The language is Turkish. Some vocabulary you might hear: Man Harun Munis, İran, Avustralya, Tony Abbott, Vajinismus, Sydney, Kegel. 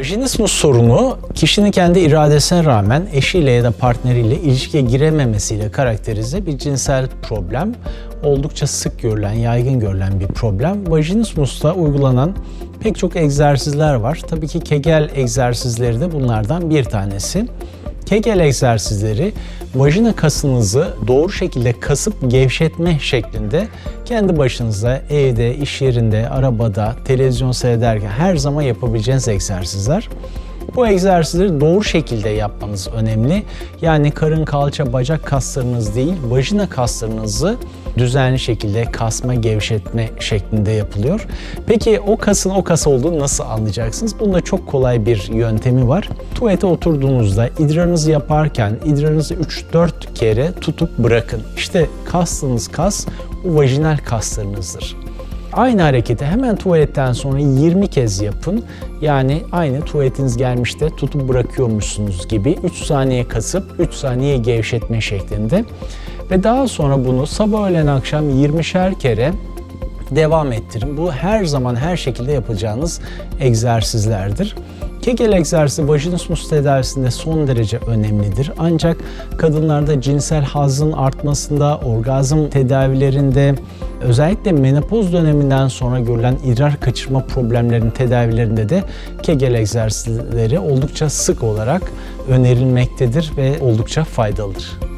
Vajinismus sorunu, kişinin kendi iradesine rağmen eşiyle ya da partneriyle ilişkiye girememesiyle karakterize bir cinsel problem. Oldukça sık görülen, yaygın görülen bir problem. Vajinismus'ta uygulanan pek çok egzersizler var. Tabii ki Kegel egzersizleri de bunlardan bir tanesi. Kegel egzersizleri, vajina kasınızı doğru şekilde kasıp gevşetme şeklinde kendi başınıza, evde, iş yerinde, arabada, televizyon seyrederken her zaman yapabileceğiniz egzersizler. Bu egzersizleri doğru şekilde yapmanız önemli. Yani karın, kalça, bacak kaslarınız değil, vajina kaslarınızı düzenli şekilde kasma, gevşetme şeklinde yapılıyor. Peki o kasın o kas olduğunu nasıl anlayacaksınız? Bunun da çok kolay bir yöntemi var. Tuvalete oturduğunuzda idrarınızı yaparken idrarınızı 3-4 kere tutup bırakın. İşte kastığınız kas o vajinal kaslarınızdır. Aynı hareketi hemen tuvaletten sonra 20 kez yapın. Yani aynı tuvaletiniz gelmiş de tutup bırakıyormuşsunuz gibi 3 saniye kasıp 3 saniye gevşetme şeklinde. Ve daha sonra bunu sabah, öğlen, akşam 20'şer kere devam ettirin. Bu her zaman her şekilde yapacağınız egzersizlerdir. Kegel egzersizi vajinismus tedavisinde son derece önemlidir. Ancak kadınlarda cinsel hazın artmasında, orgazm tedavilerinde, özellikle menopoz döneminden sonra görülen idrar kaçırma problemlerinin tedavilerinde de Kegel egzersizleri oldukça sık olarak önerilmektedir ve oldukça faydalıdır.